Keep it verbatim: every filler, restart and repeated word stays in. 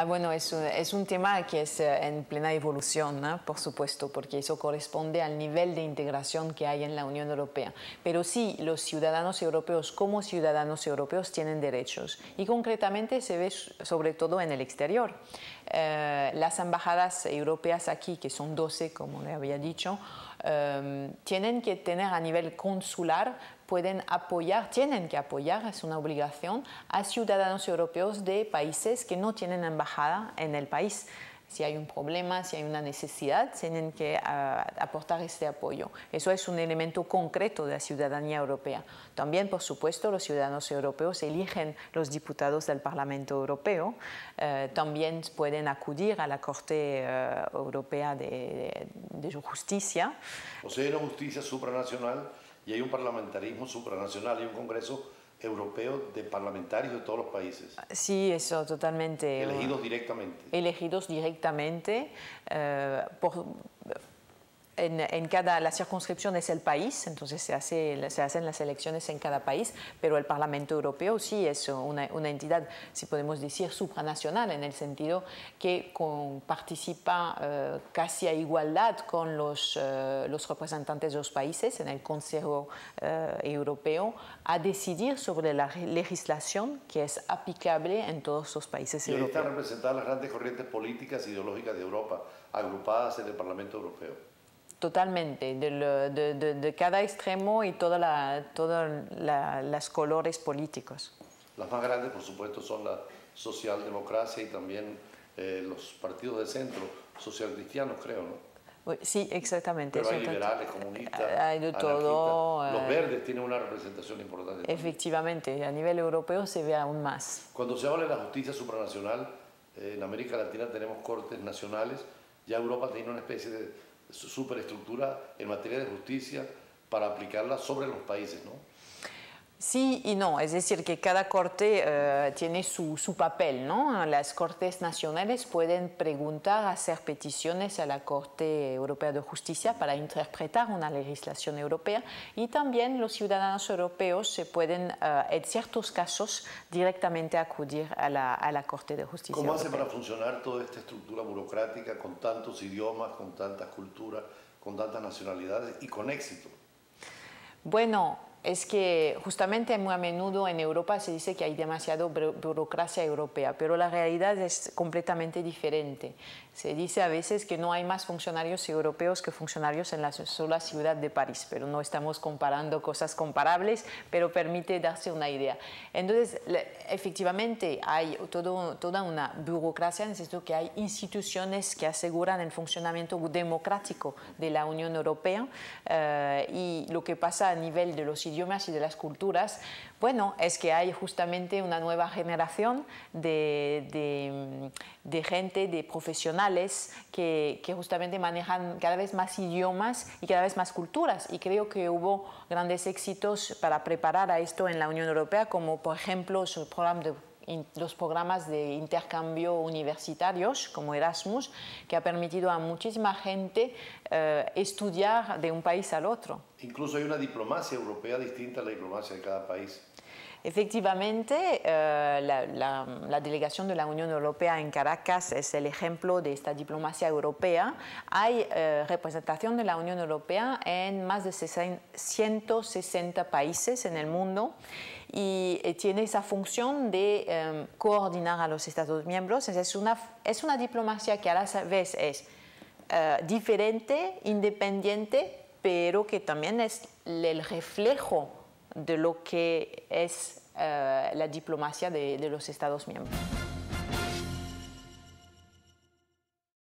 Ah, bueno, es un, es un tema que es en plena evolución, ¿no? Por supuesto, porque eso corresponde al nivel de integración que hay en la Unión Europea. Pero sí, los ciudadanos europeos como ciudadanos europeos tienen derechos y concretamente se ve sobre todo en el exterior. Eh, las embajadas europeas aquí, que son doce, como le había dicho, eh, tienen que tener a nivel consular, pueden apoyar, tienen que apoyar, es una obligación, a ciudadanos europeos de países que no tienen embajada en el país. Si hay un problema, si hay una necesidad, tienen que uh, aportar este apoyo. Eso es un elemento concreto de la ciudadanía europea. También, por supuesto, los ciudadanos europeos eligen los diputados del Parlamento Europeo. Uh, también pueden acudir a la Corte uh, Europea de, de, de Justicia. O sea, hay una justicia supranacional y hay un parlamentarismo supranacional y un Congreso europeo de parlamentarios de todos los países. Sí, eso totalmente. Elegidos directamente. Elegidos directamente. Eh, por, en, en cada, la circunscripción es el país, entonces se, hace, se hacen las elecciones en cada país, pero el Parlamento Europeo sí es una, una entidad, si podemos decir, supranacional, en el sentido que con, participa eh, casi a igualdad con los, eh, los representantes de los países en el Consejo eh, Europeo a decidir sobre la legislación que es aplicable en todos los países y europeos. Y ahí están representadas las grandes corrientes políticas e ideológicas de Europa, agrupadas en el Parlamento Europeo. Totalmente, de, lo, de, de, de cada extremo y todos la, toda la, los colores políticos. Las más grandes, por supuesto, son la socialdemocracia y también eh, los partidos de centro, socialcristianos, creo, ¿no? Sí, exactamente. Pero hay liberales, comunistas, hay de todo, anarquistas. Los verdes tienen una representación importante. Efectivamente, también. A nivel europeo se ve aún más. Cuando se habla de la justicia supranacional, eh, en América Latina tenemos cortes nacionales, ya Europa tiene una especie de superestructura en materia de justicia para aplicarla sobre los países, ¿no? Sí y no, es decir, que cada corte eh, tiene su, su papel, ¿no? Las cortes nacionales pueden preguntar, hacer peticiones a la Corte Europea de Justicia para interpretar una legislación europea y también los ciudadanos europeos se pueden, eh, en ciertos casos, directamente acudir a la, a la Corte de Justicia. ¿Cómo hace para funcionar toda esta estructura burocrática con tantos idiomas, con tantas culturas, con tantas nacionalidades y con éxito? Bueno, es que justamente muy a menudo en Europa se dice que hay demasiada burocracia europea, pero la realidad es completamente diferente. Se dice a veces que no hay más funcionarios europeos que funcionarios en la sola ciudad de París, pero no estamos comparando cosas comparables, pero permite darse una idea. Entonces, efectivamente, hay todo, toda una burocracia, en el sentido que hay instituciones que aseguran el funcionamiento democrático de la Unión Europea eh, y lo que pasa a nivel de los idiomas y de las culturas, bueno, es que hay justamente una nueva generación de, de, de gente, de profesionales que, que justamente manejan cada vez más idiomas y cada vez más culturas, y creo que hubo grandes éxitos para preparar a esto en la Unión Europea, como por ejemplo su programa de los programas de intercambio universitarios como Erasmus, que ha permitido a muchísima gente eh, estudiar de un país al otro. Incluso hay una diplomacia europea distinta a la diplomacia de cada país. Efectivamente, eh, la, la, la delegación de la Unión Europea en Caracas es el ejemplo de esta diplomacia europea. Hay eh, representación de la Unión Europea en más de ciento sesenta países en el mundo y eh, tiene esa función de eh, coordinar a los Estados miembros. Es una, es una diplomacia que a la vez es eh, diferente, independiente, pero que también es el reflejo de lo que es uh, la diplomacia de, de los Estados miembros.